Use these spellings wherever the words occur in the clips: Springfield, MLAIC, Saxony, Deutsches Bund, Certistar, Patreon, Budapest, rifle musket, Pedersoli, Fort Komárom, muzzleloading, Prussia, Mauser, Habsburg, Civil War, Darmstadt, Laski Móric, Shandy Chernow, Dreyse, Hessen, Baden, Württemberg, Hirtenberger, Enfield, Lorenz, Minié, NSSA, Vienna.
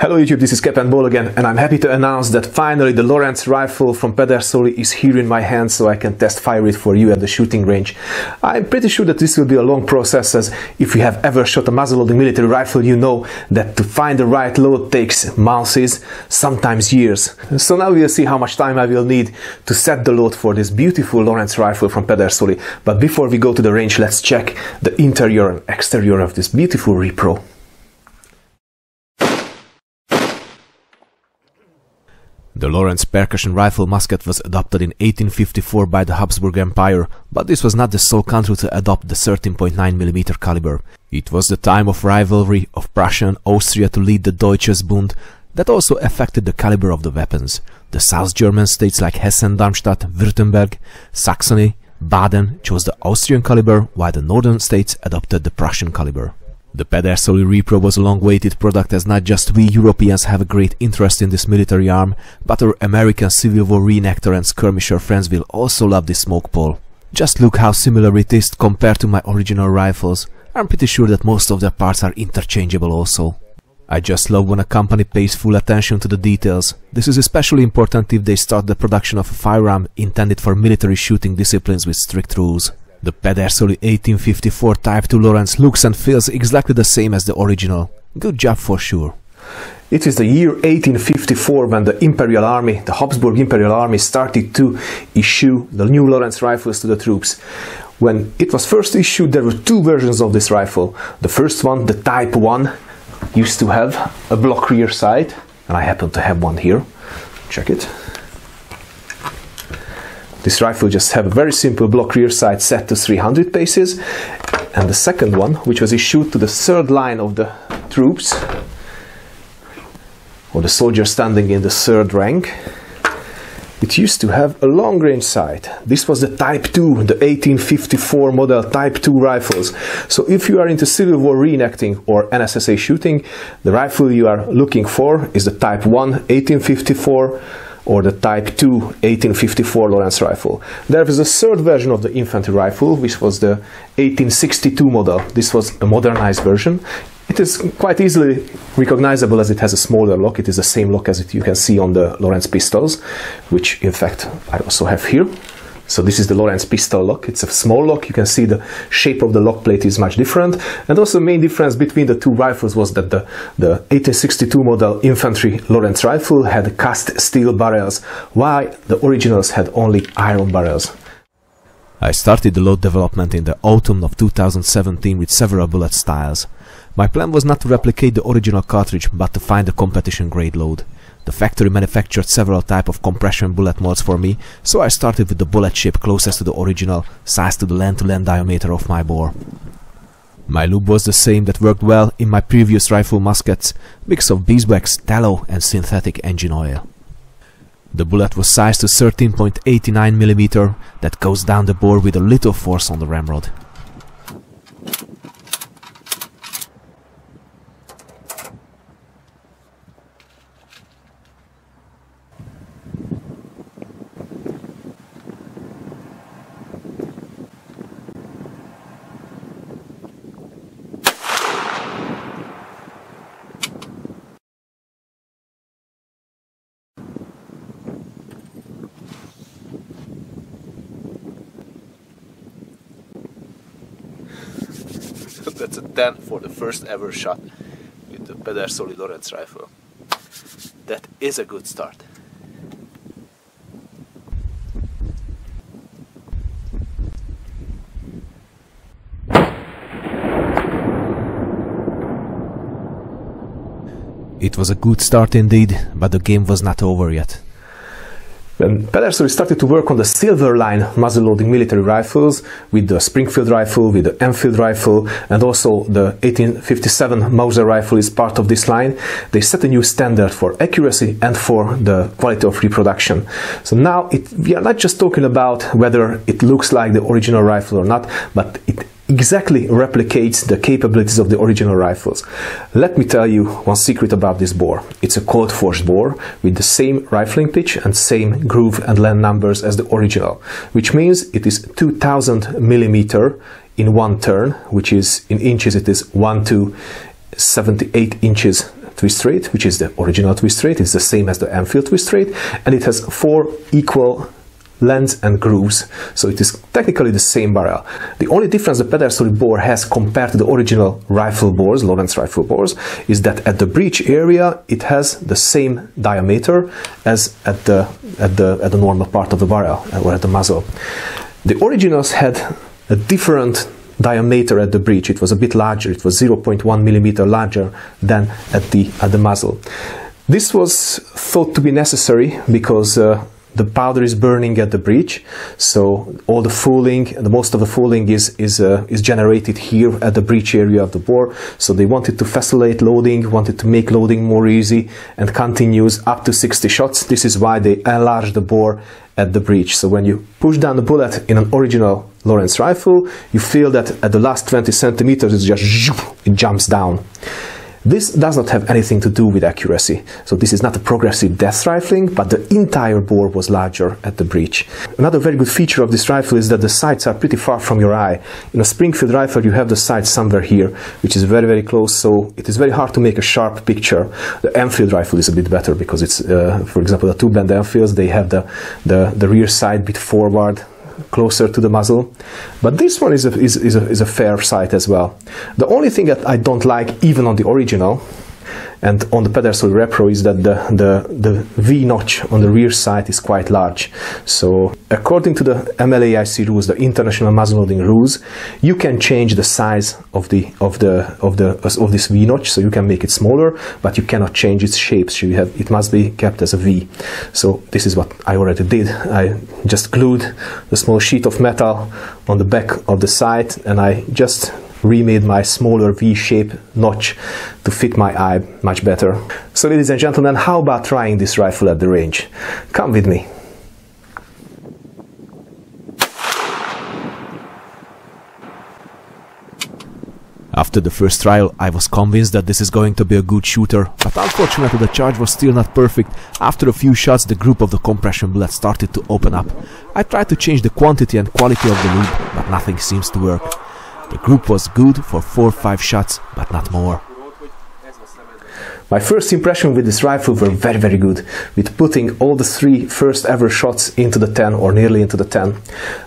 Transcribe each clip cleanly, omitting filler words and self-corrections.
Hello YouTube, this is Captain Ball again, and I'm happy to announce that finally the Lorenz rifle from Pedersoli is here in my hand, so I can test fire it for you at the shooting range. I'm pretty sure that this will be a long process, as if you have ever shot a muzzle-loading military rifle, you know that to find the right load takes months, sometimes years. So now we'll see how much time I will need to set the load for this beautiful Lorenz rifle from Pedersoli. But before we go to the range, let's check the interior and exterior of this beautiful repro. The Lorenz percussion rifle musket was adopted in 1854 by the Habsburg Empire, but this was not the sole country to adopt the 13.9mm caliber. It was the time of rivalry of Prussia and Austria to lead the Deutsches Bund that also affected the caliber of the weapons. The South German states like Hessen, Darmstadt, Württemberg, Saxony, Baden chose the Austrian caliber, while the northern states adopted the Prussian caliber. The Pedersoli repro was a long-awaited product, as not just we Europeans have a great interest in this military arm, but our American Civil War reenactor and skirmisher friends will also love this smoke pole. Just look how similar it is compared to my original rifles. I'm pretty sure that most of their parts are interchangeable also. I just love when a company pays full attention to the details. This is especially important if they start the production of a firearm intended for military shooting disciplines with strict rules. The Pedersoli 1854 Type II Lorenz looks and feels exactly the same as the original. Good job for sure. It is the year 1854 when the Imperial Army, the Habsburg Imperial Army, started to issue the new Lorenz rifles to the troops. When it was first issued, there were two versions of this rifle. The first one, the Type I, used to have a block rear sight, and I happen to have one here. Check it. This rifle just have a very simple block rear sight set to 300 paces, and the second one, which was issued to the third line of the troops, or the soldiers standing in the third rank, it used to have a long range sight. This was the Type II, the 1854 model Type II rifles. So if you are into Civil War reenacting or NSSA shooting, the rifle you are looking for is the Type I 1854. Or the Type II 1854 Lorenz rifle. There was a third version of the infantry rifle, which was the 1862 model. This was a modernized version. It is quite easily recognizable, as it has a smaller lock. It is the same lock as you can see on the Lorenz pistols, which in fact I also have here. So this is the Lorenz pistol lock. It's a small lock. You can see the shape of the lock plate is much different. And also the main difference between the two rifles was that the 1862 model infantry Lorenz rifle had cast steel barrels, while the originals had only iron barrels. I started the load development in the autumn of 2017 with several bullet styles. My plan was not to replicate the original cartridge, but to find a competition grade load. The factory manufactured several types of compression bullet molds for me, so I started with the bullet shape closest to the original, sized to the land-to-land diameter of my bore. My lube was the same that worked well in my previous rifle muskets, mix of beeswax, tallow and synthetic engine oil. The bullet was sized to 13.89mm, that goes down the bore with a little force on the ramrod. That's a 10 for the first ever shot with the Pedersoli Lorenz rifle. That is a good start. It was a good start indeed, but the game was not over yet. When Pedersoli started to work on the silver line muzzle-loading military rifles, with the Springfield rifle, with the Enfield rifle, and also the 1857 Mauser rifle is part of this line, they set a new standard for accuracy and for the quality of reproduction. So now we are not just talking about whether it looks like the original rifle or not, but it exactly replicates the capabilities of the original rifles. Let me tell you one secret about this bore. It's a cold forged bore with the same rifling pitch and same groove and land numbers as the original, which means it is 2000mm in one turn, which is in inches it is 1 to 78 inches twist rate, which is the original twist rate. It's the same as the Enfield twist rate, and it has four equal lands and grooves, so it is technically the same barrel. The only difference the Pedersoli bore has compared to the original rifle bores, Lorenz rifle bores, is that at the breech area it has the same diameter as at the normal part of the barrel or at the muzzle. The originals had a different diameter at the breech. It was a bit larger. It was 0.1 millimeter larger than at the muzzle. This was thought to be necessary because the powder is burning at the breech, so all the fouling, most of the fouling is generated here at the breech area of the bore. So they wanted to facilitate loading, wanted to make loading more easy, and continues up to 60 shots. This is why they enlarged the bore at the breech. So when you push down the bullet in an original Lorenz rifle, you feel that at the last 20 centimeters, it just jumps down. This does not have anything to do with accuracy, so this is not a progressive death rifling, but the entire bore was larger at the breech. Another very good feature of this rifle is that the sights are pretty far from your eye. In a Springfield rifle you have the sights somewhere here, which is very, very close, so it is very hard to make a sharp picture. The Enfield rifle is a bit better because it's, for example, the two-band Enfields, they have the rear sight bit forward, closer to the muzzle, but this one is a fair sight as well. The only thing that I don't like, even on the original and on the Pedersoli Repro, is that the V notch on the rear sight is quite large. So according to the MLAIC rules, the international muzzleloading rules, you can change the size of this V notch, so you can make it smaller, but you cannot change its shape. So it must be kept as a V. So this is what I already did. I just glued the small sheet of metal on the back of the sight, and I just remade my smaller V-shaped notch to fit my eye much better. So ladies and gentlemen, how about trying this rifle at the range? Come with me. After the first trial, I was convinced that this is going to be a good shooter, but unfortunately the charge was still not perfect. After a few shots, the grip of the compression bullet started to open up. I tried to change the quantity and quality of the lube, but nothing seems to work. The group was good for 4 or 5 shots, but not more. My first impression with this rifle were very, very good, with putting all the 3 first ever shots into the 10 or nearly into the 10.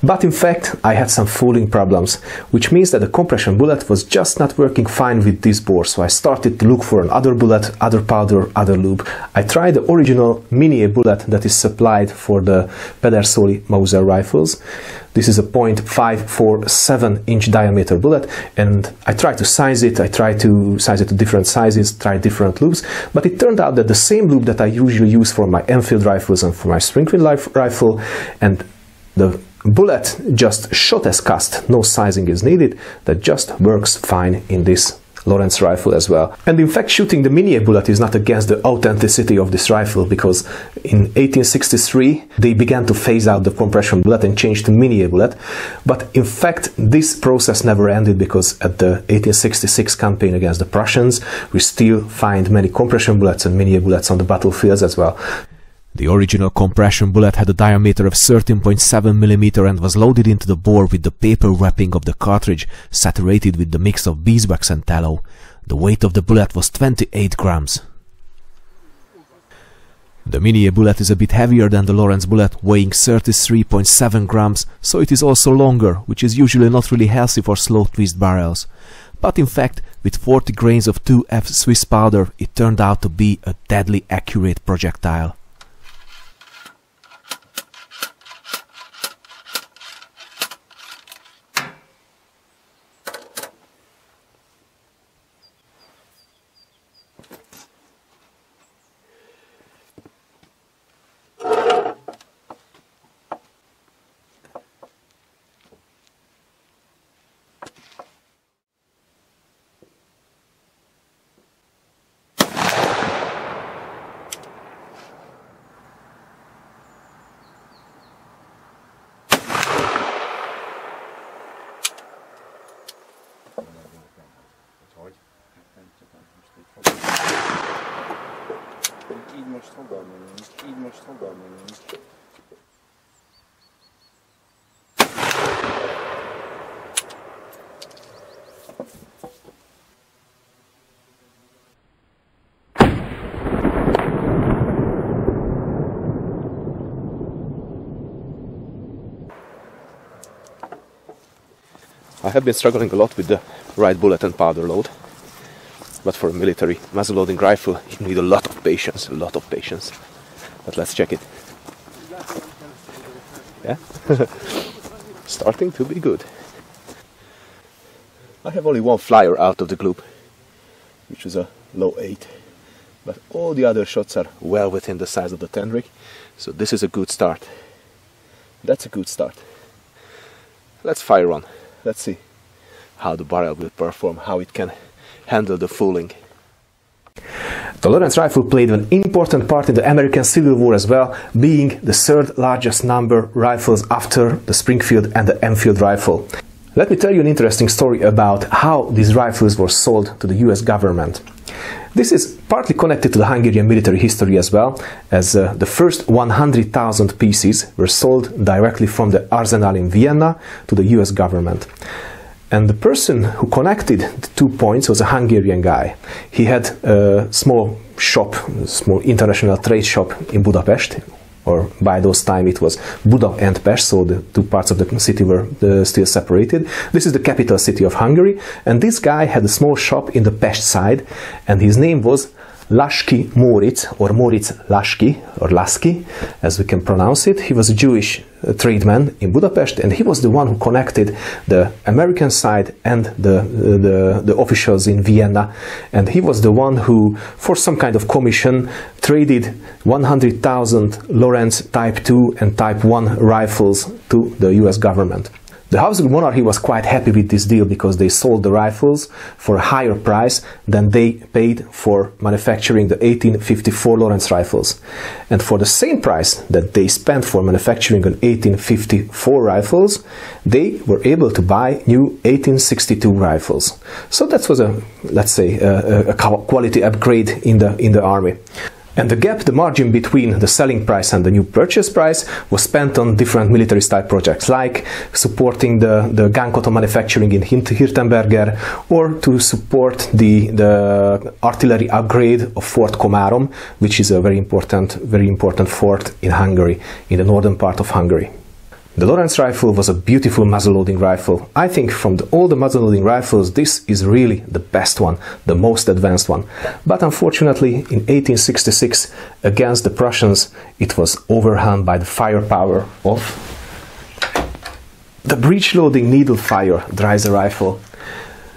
But in fact, I had some fouling problems, which means that the compression bullet was just not working fine with this bore, so I started to look for another bullet, other powder, other lube. I tried the original Minié bullet that is supplied for the Pedersoli Mauser rifles. This is a 0.547 inch diameter bullet, and I tried to size it, I tried to size it to different sizes, tried different loops, but it turned out that the same loop that I usually use for my Enfield rifles and for my Springfield rifle, and the bullet just shot as cast, no sizing is needed, that just works fine in this Lorenz rifle as well. And in fact, shooting the Minié bullet is not against the authenticity of this rifle, because in 1863 they began to phase out the compression bullet and change to Minié bullet, but in fact this process never ended, because at the 1866 campaign against the Prussians we still find many compression bullets and Minié bullets on the battlefields as well. The original compression bullet had a diameter of 13.7 mm and was loaded into the bore with the paper wrapping of the cartridge, saturated with the mix of beeswax and tallow. The weight of the bullet was 28 grams. The Minié bullet is a bit heavier than the Lorenz bullet, weighing 33.7 grams, so it is also longer, which is usually not really healthy for slow twist barrels. But in fact, with 40 grains of 2F Swiss powder, it turned out to be a deadly accurate projectile. I have been struggling a lot with the right bullet and powder load, but for a military muzzleloading rifle you need a lot of patience. But let's check it. Yeah? Starting to be good. I have only one flyer out of the group, which is a low 8, but all the other shots are well within the size of the 10 rig, so this is a good start. That's a good start. Let's fire on. Let's see how the barrel will perform, how it can handle the fooling. The Lorenz rifle played an important part in the American Civil War as well, being the third largest number of rifles after the Springfield and the Enfield rifle. Let me tell you an interesting story about how these rifles were sold to the US government. This is partly connected to the Hungarian military history as well, as the first 100,000 pieces were sold directly from the arsenal in Vienna to the US government. And the person who connected the 2 points was a Hungarian guy. He had a small shop, a small international trade shop in Budapest, or by those time it was Budapest and Pest, so the two parts of the city were still separated. This is the capital city of Hungary, and this guy had a small shop in the Pest side, and his name was Laski Móric, or Moritz Laski, or Laski, as we can pronounce it. He was a Jewish tradesman in Budapest, and he was the one who connected the American side and the officials in Vienna. And he was the one who, for some kind of commission, traded 100,000 Lorenz Type 2 and Type 1 rifles to the US government. The Habsburg monarchy was quite happy with this deal because they sold the rifles for a higher price than they paid for manufacturing the 1854 Lorenz rifles. And for the same price that they spent for manufacturing an 1854 rifles, they were able to buy new 1862 rifles. So that was a, let's say, a quality upgrade in the army. And the gap, the margin between the selling price and the new purchase price, was spent on different military-style projects, like supporting the gun cotton manufacturing in Hirtenberger, or to support the artillery upgrade of Fort Komárom, which is a very important fort in Hungary, in the northern part of Hungary. The Lorenz rifle was a beautiful muzzleloading rifle. I think from all the muzzleloading rifles, this is really the best one, the most advanced one. But unfortunately, in 1866, against the Prussians, it was overwhelmed by the firepower of the breech-loading needle fire Dreyse rifle.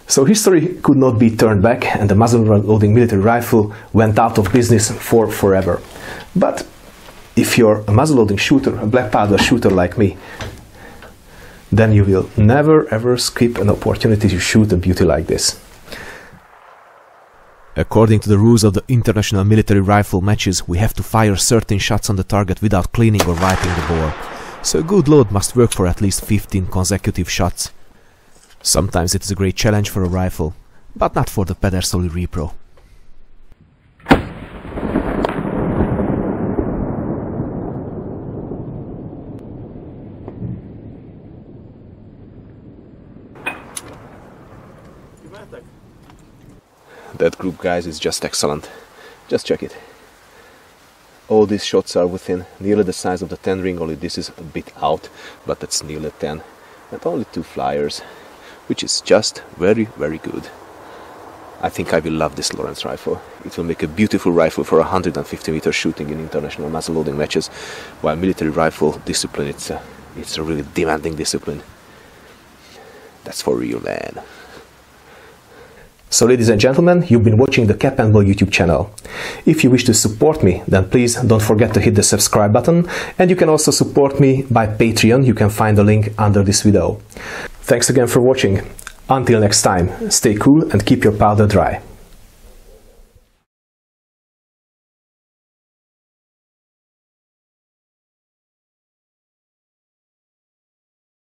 So history could not be turned back, and the muzzle-loading military rifle went out of business for forever. But if you're a muzzleloading shooter, a black powder shooter like me, then you will never ever skip an opportunity to shoot a beauty like this. According to the rules of the international military rifle matches, we have to fire certain shots on the target without cleaning or wiping the bore. So a good load must work for at least 15 consecutive shots. Sometimes it is a great challenge for a rifle, but not for the Pedersoli repro. That group, guys, is just excellent. Just check it. All these shots are within nearly the size of the 10 ring, only this is a bit out, but that's nearly 10. And only 2 flyers, which is just very, very good. I think I will love this Lorenz rifle. It will make a beautiful rifle for 150 meter shooting in international muzzleloading matches, while military rifle discipline, it's a really demanding discipline. That's for real, man. So ladies and gentlemen, you've been watching the Cap and Ball YouTube channel. If you wish to support me, then please don't forget to hit the subscribe button, and you can also support me by Patreon. You can find the link under this video. Thanks again for watching. Until next time, stay cool and keep your powder dry.